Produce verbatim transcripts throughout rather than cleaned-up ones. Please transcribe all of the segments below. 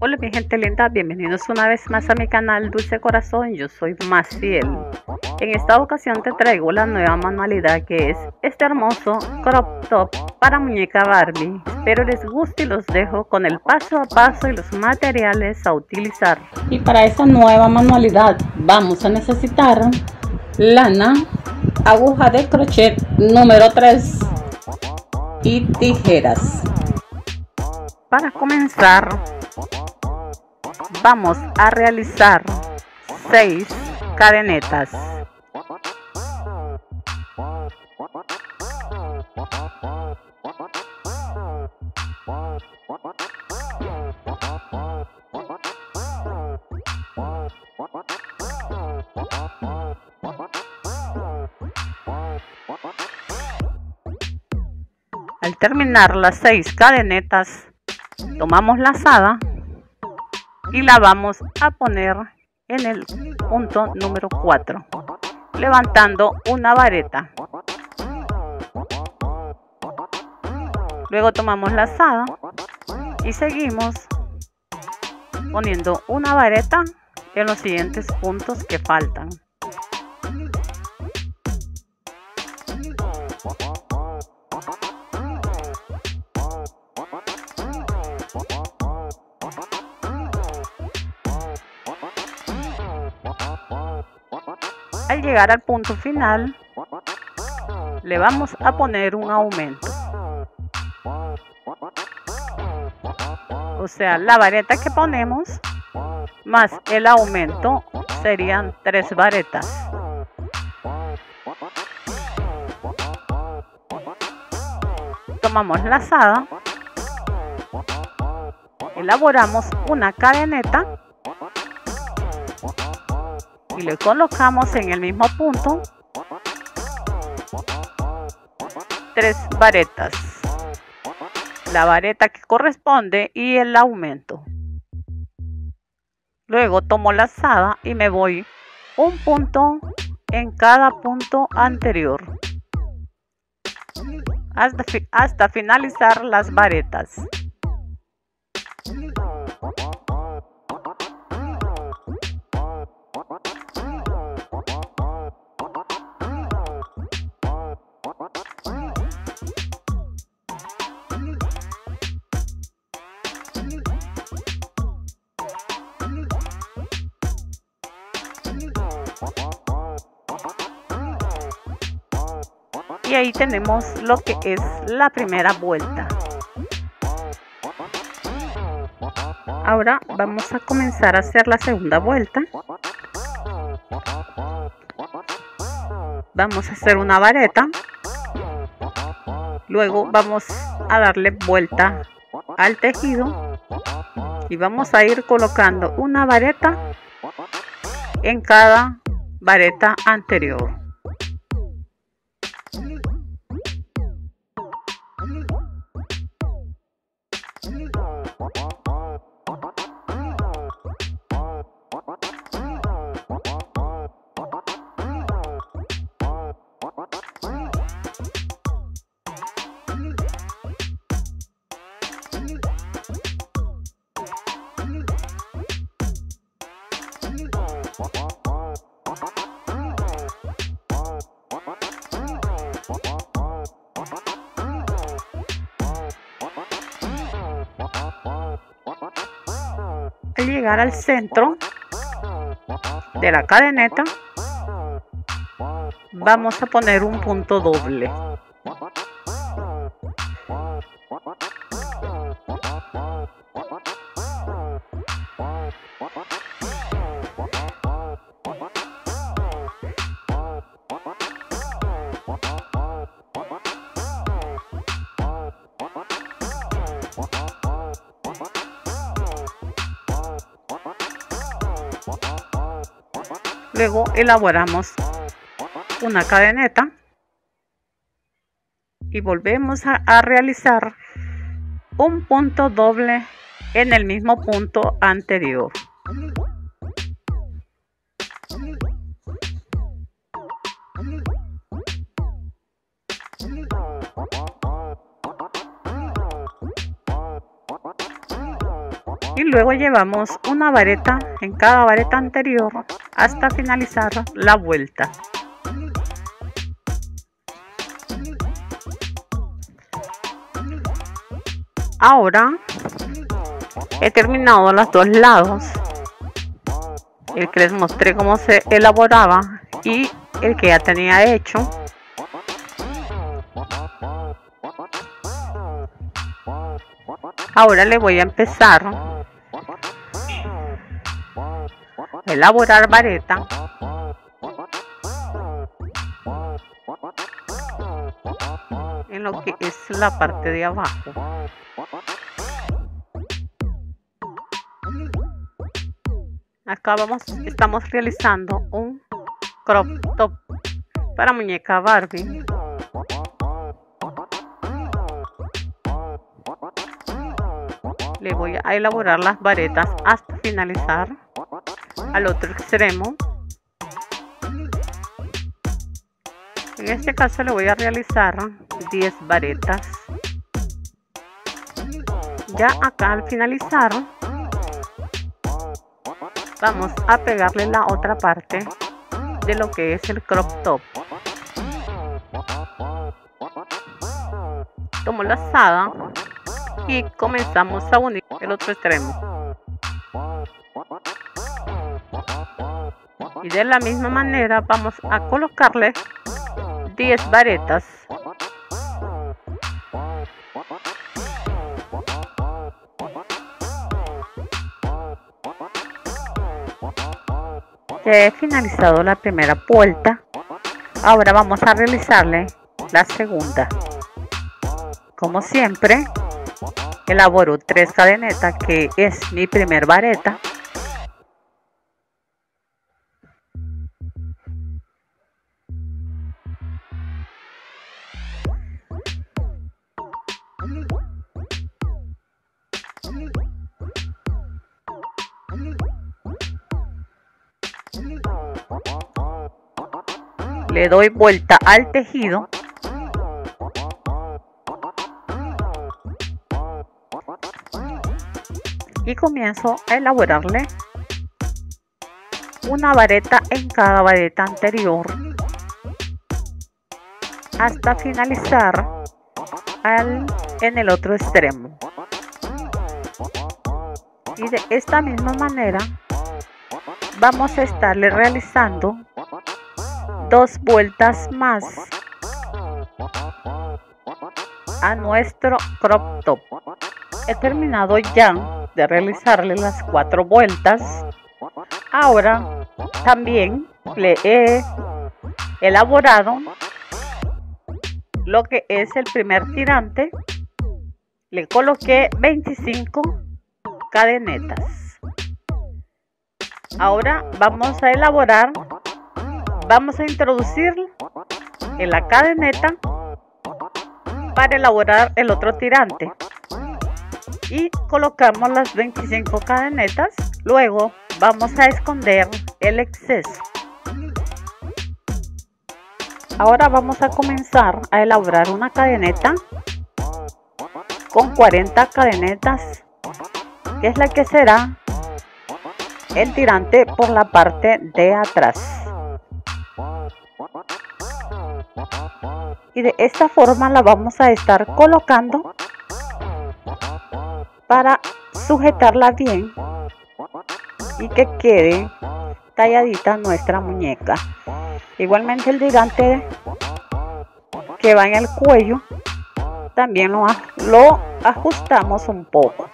Hola mi gente linda, bienvenidos una vez más a mi canal Dulce Corazón, yo soy Massiel. En esta ocasión te traigo la nueva manualidad que es este hermoso crop top para muñeca Barbie. Espero les guste y los dejo con el paso a paso y los materiales a utilizar. Y para esta nueva manualidad vamos a necesitar lana, aguja de crochet número tres y tijeras. Para comenzar vamos a realizar seis cadenetas. Al terminar las seis cadenetas, tomamos la lazada y la vamos a poner en el punto número cuatro, levantando una vareta. Luego tomamos la lazada y seguimos poniendo una vareta en los siguientes puntos que faltan. Al llegar al punto final, le vamos a poner un aumento. O sea, la vareta que ponemos más el aumento serían tres varetas. Tomamos la lazada, elaboramos una cadeneta y le colocamos en el mismo punto tres varetas, la vareta que corresponde y el aumento. Luego tomo la lazada y me voy un punto en cada punto anterior hasta, fi hasta finalizar las varetas. Y ahí tenemos lo que es la primera vuelta. Ahora vamos a comenzar a hacer la segunda vuelta. Vamos a hacer una vareta, luego vamos a darle vuelta al tejido y vamos a ir colocando una vareta en cada vareta anterior. Al llegar al centro de la cadeneta, vamos a poner un punto doble. Luego elaboramos una cadeneta y volvemos a, a realizar un punto doble en el mismo punto anterior. y luego llevamos una vareta en cada vareta anterior hasta finalizar la vuelta. Ahora he terminado los dos lados, el que les mostré cómo se elaboraba y el que ya tenía hecho. Ahora le voy a empezar a elaborar vareta. En lo que es la parte de abajo. Acá vamos, estamos realizando un crop top para muñeca Barbie. Le voy a elaborar las varetas hasta finalizar al otro extremo. En este caso le voy a realizar diez varetas. Ya acá al finalizar vamos a pegarle la otra parte de lo que es el crop top. Tomo lazada y comenzamos a unir el otro extremo. Y de la misma manera vamos a colocarle diez varetas. Ya he finalizado la primera vuelta. Ahora vamos a realizarle la segunda. Como siempre, elaboro tres cadenetas, que es mi primer vareta. Le doy vuelta al tejido y comienzo a elaborarle una vareta en cada vareta anterior hasta finalizar al, en el otro extremo. Y de esta misma manera vamos a estarle realizando dos vueltas más a nuestro crop top. He terminado ya de realizarle las cuatro vueltas. Ahora también le he elaborado lo que es el primer tirante. Le coloqué veinticinco cadenetas. Ahora vamos a elaborar, vamos a introducir en la cadeneta para elaborar el otro tirante. Y colocamos las veinticinco cadenetas. Luego vamos a esconder el exceso. Ahora vamos a comenzar a elaborar una cadeneta con cuarenta cadenetas, que es la que será el tirante por la parte de atrás. Y de esta forma la vamos a estar colocando para sujetarla bien y que quede talladita nuestra muñeca. Igualmente el tirante que va en el cuello también lo, lo ajustamos un poco.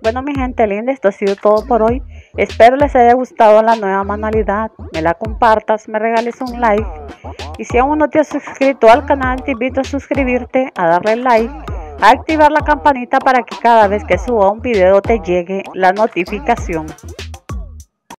Bueno, mi gente linda, esto ha sido todo por hoy. Espero les haya gustado la nueva manualidad. Me la compartas, me regales un like. Y si aún no te has suscrito al canal, te invito a suscribirte, a darle like, a activar la campanita para que cada vez que suba un video te llegue la notificación.